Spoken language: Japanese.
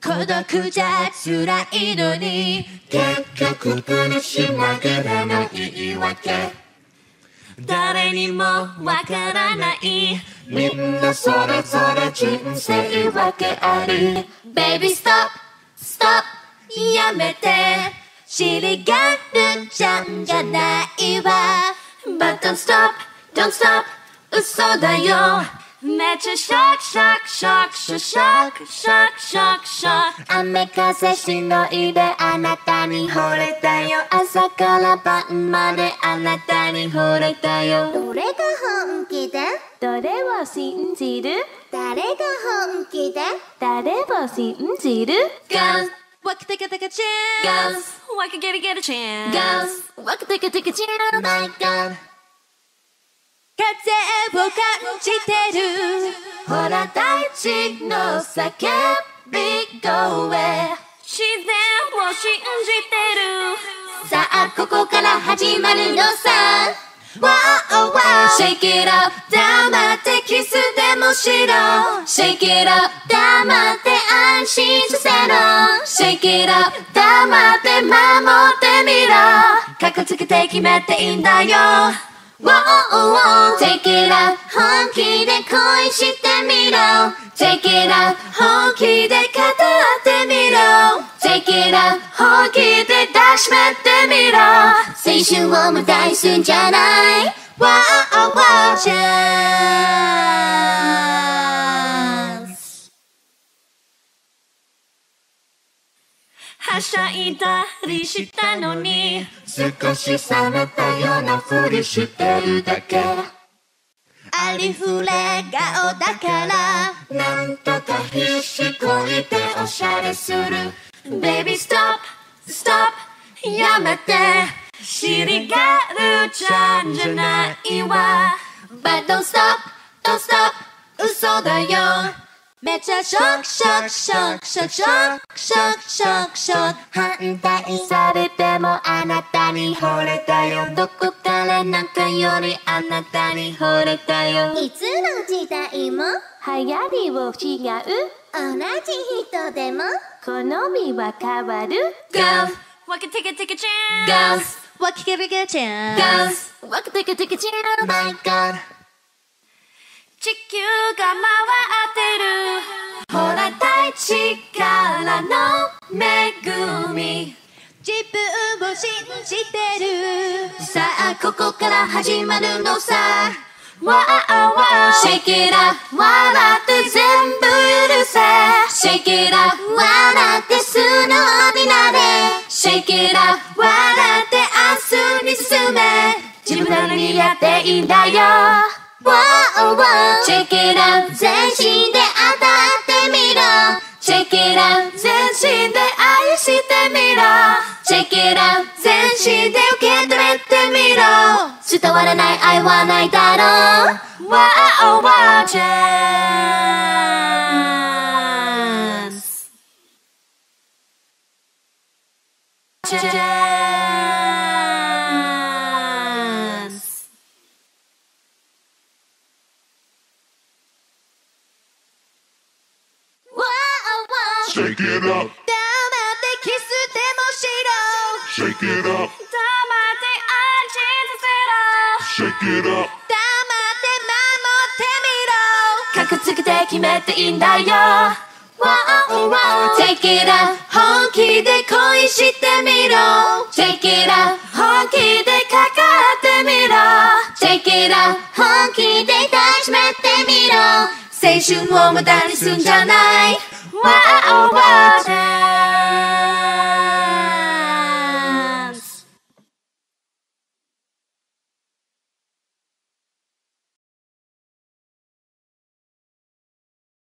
孤独じゃ辛いのに結局苦し紛れの言い訳、誰にもわからない、みんなそれぞれ人生わけあり。 Baby stop stop やめて、尻がるちゃんじゃないわ。 But don't stop don't stop 嘘だよ、めっちゃシャクシャクシャクシャシャクシャクシャクシャク、雨風しのいであなたに惚れたよ、朝から晩まであなたに惚れたよ。どれが本気で誰を信じる、誰が本気で誰を信じる。 Girls Waka take take a chance, Girls Waka get a chance, Girls Waka take a chance. Oh my God、風を感じてる、ほら大地の叫び声、自然を信じてる、さあここから始まるのさ。 Wow wow Shake it up 黙ってキスでもしろ、 Shake it up 黙って安心させろ、 Shake it up 黙って守ってみろ、カッコつけて決めていいんだよ。Whoa, whoa, take it up 本気で恋してみろ、 Take it up 本気で語ってみろ、 Take it up 本気で抱きしめてみろ、青春を無駄にすんじゃない。 Whoa, whoa, chance はしゃいだりしたのに少し冷めたようなふりしてるだけ、ありふれ顔だからなんとか必死こいておしゃれする。 Baby stop stop やめて、尻がるちゃんじゃないわ。 But don't stop don't stop 嘘だよ、めっちゃショックショックショックショックショックショックショックショック、反対されてもあなたに惚れたよ、どこからなんかよりあなたに惚れたよ。いつの時代も流行りを違う、同じ人でも好みは変わる。 Girls Waka take a take a chance, Girls Waka take a chance, Girls Waka take a take a chance. Oh my God、地球が回ってる、ほら大地からの恵み、自分を信じてる、さあここから始まるのさ。 Wow wow Shake it up 笑って全部許せ、 Shake it up 笑って素直になれ、 Shake it up 笑って明日に進め、自分なりにやっていいんだよ。Wow, wow, check it out 全身で当たってみろ、 Check it out 全身で愛してみろ、 Check it out 全身で受け止めてみろ、伝わらない愛はないだろう。 Wow, wow, chance Shake it up 黙ってキスでもしろ、 Shake it up 黙って安心させろ、 Shake it up 黙って守ってみろ、カッコつけて決めていいんだよ。 Wow, wow Take it up 本気で恋してみろ、 Take it up 本気でかかってみろ、 Take it up 本気で抱きしめてみろ、青春を無駄にすんじゃない。